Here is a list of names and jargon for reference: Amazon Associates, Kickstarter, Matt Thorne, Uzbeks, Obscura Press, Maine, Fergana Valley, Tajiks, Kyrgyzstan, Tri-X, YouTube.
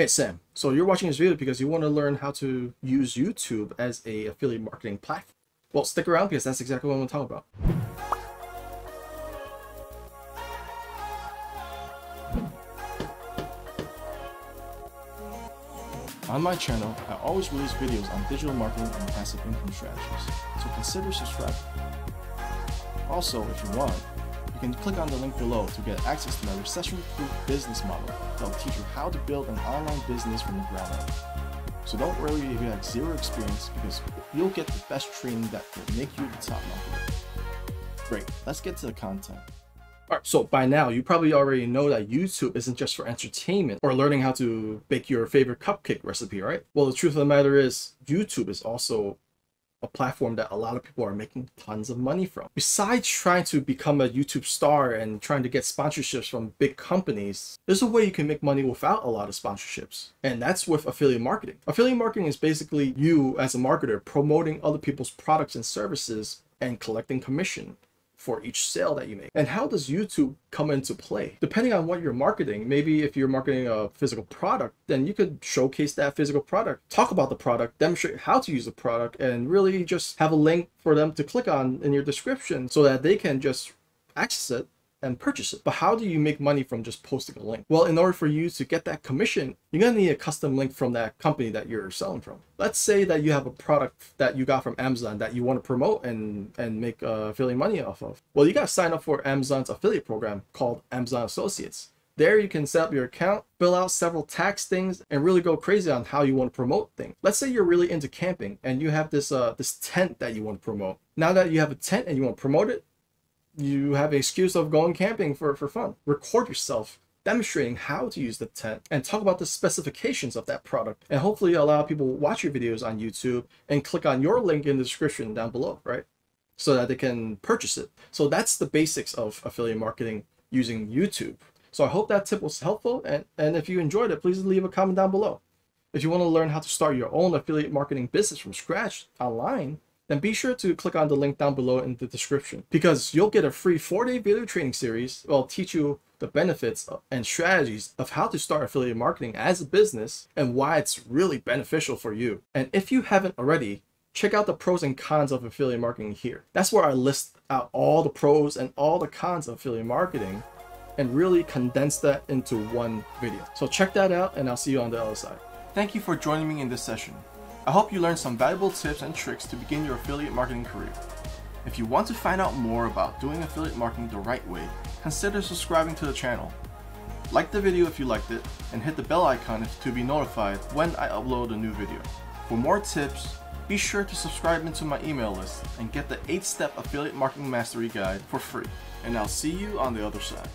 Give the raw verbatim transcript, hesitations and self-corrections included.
Hey Sam, so you're watching this video because you want to learn how to use YouTube as a affiliate marketing platform. Well, stick around because that's exactly what I'm going to talk about. On my channel, I always release videos on digital marketing and passive income strategies, so consider subscribing. Also, if you want, you can click on the link below to get access to my recession-proof business model that will teach you how to build an online business from the ground up. So don't worry if you have zero experience, because you'll get the best training that will make you the top marketer. Great, let's get to the content. Alright, so by now you probably already know that YouTube isn't just for entertainment or learning how to bake your favorite cupcake recipe, right? Well, the truth of the matter is YouTube is also a platform that a lot of people are making tons of money from. Besides trying to become a YouTube star and trying to get sponsorships from big companies, there's a way you can make money without a lot of sponsorships, and that's with affiliate marketing. Affiliate marketing is basically you as a marketer promoting other people's products and services and collecting commission for each sale that you make. And how does YouTube come into play? Depending on what you're marketing, maybe if you're marketing a physical product, then you could showcase that physical product, talk about the product, demonstrate how to use the product, and really just have a link for them to click on in your description so that they can just access it and purchase it. But how do you make money from just posting a link? Well, in order for you to get that commission, you're gonna need a custom link from that company that you're selling from. Let's say that you have a product that you got from Amazon that you want to promote and and make uh, affiliate money off of. Well, you gotta sign up for Amazon's affiliate program called Amazon Associates. There you can set up your account, fill out several tax things, and really go crazy on how you want to promote things. Let's say you're really into camping and you have this uh this tent that you want to promote. Now that you have a tent and you want to promote it, you have an excuse of going camping for, for fun. Record yourself demonstrating how to use the tent and talk about the specifications of that product, and hopefully allow people to watch your videos on YouTube and click on your link in the description down below, right? So that they can purchase it. So that's the basics of affiliate marketing using YouTube. So I hope that tip was helpful. And, and if you enjoyed it, please leave a comment down below. If you want to learn how to start your own affiliate marketing business from scratch online, then be sure to click on the link down below in the description, because you'll get a free four day video training series that will teach you the benefits and strategies of how to start affiliate marketing as a business and why it's really beneficial for you. And if you haven't already, check out the pros and cons of affiliate marketing here. That's where I list out all the pros and all the cons of affiliate marketing and really condense that into one video. So check that out, and I'll see you on the other side. Thank you for joining me in this session. I hope you learned some valuable tips and tricks to begin your affiliate marketing career. If you want to find out more about doing affiliate marketing the right way, consider subscribing to the channel. Like the video if you liked it, and hit the bell icon if, to be notified when I upload a new video. For more tips, be sure to subscribe into my email list and get the eight step Affiliate Marketing Mastery Guide for free. And I'll see you on the other side.